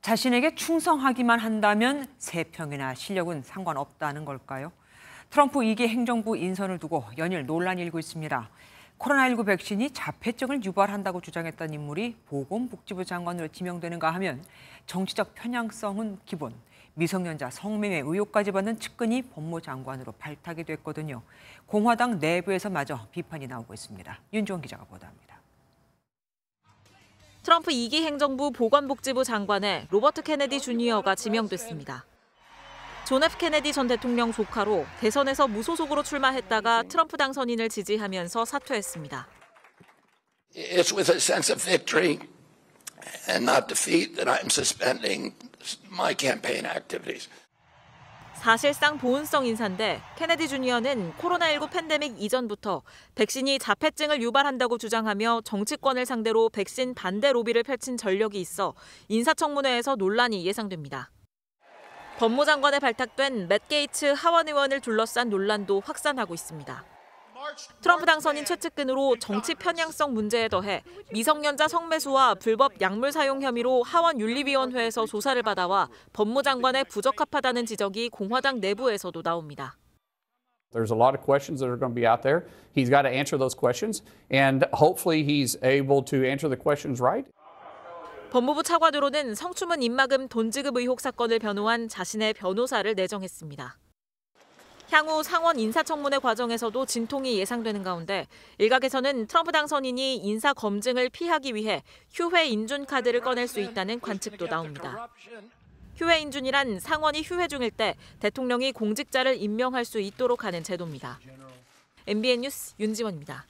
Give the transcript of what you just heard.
자신에게 충성하기만 한다면 세평이나 실력은 상관없다는 걸까요? 트럼프 2기 행정부 인선을 두고 연일 논란이 일고 있습니다. 코로나19 백신이 자폐증을 유발한다고 주장했던 인물이 보건복지부 장관으로 지명되는가 하면 정치적 편향성은 기본, 미성년자 성매매 의혹까지 받는 측근이 법무 장관으로 발탁이 됐거든요. 공화당 내부에서마저 비판이 나오고 있습니다. 윤지원 기자가 보도합니다. 트럼프 2기 행정부 보건복지부 장관에 로버트 케네디 주니어가 지명됐습니다. 존 F. 케네디 전 대통령 조카로 대선에서 무소속으로 출마했다가 트럼프 당선인을 지지하면서 사퇴했습니다. It's with a sense of victory and not defeat that I'm suspending my campaign activities. 사실상 보훈성 인사인데 케네디 주니어는 코로나19 팬데믹 이전부터 백신이 자폐증을 유발한다고 주장하며 정치권을 상대로 백신 반대 로비를 펼친 전력이 있어 인사청문회에서 논란이 예상됩니다. 법무장관에 발탁된 맷 게이츠 하원 의원을 둘러싼 논란도 확산하고 있습니다. 트럼프 당선인 최측근으로 정치 편향성 문제에 더해 미성년자 성매수와 불법 약물 사용 혐의로 하원 윤리위원회에서 조사를 받아와 법무장관에 부적합하다는 지적이 공화당 내부에서도 나옵니다. There's a lot of questions that are going to be out there. He's got to answer those questions and hopefully he's able to answer the questions right. 법무부 차관으로는 성추문 입막음 돈 지급 의혹 사건을 변호한 자신의 변호사를 내정했습니다. 향후 상원 인사청문회 과정에서도 진통이 예상되는 가운데 일각에서는 트럼프 당선인이 인사 검증을 피하기 위해 휴회 인준 카드를 꺼낼 수 있다는 관측도 나옵니다. 휴회 인준이란 상원이 휴회 중일 때 대통령이 공직자를 임명할 수 있도록 하는 제도입니다. MBN 뉴스 윤지원입니다.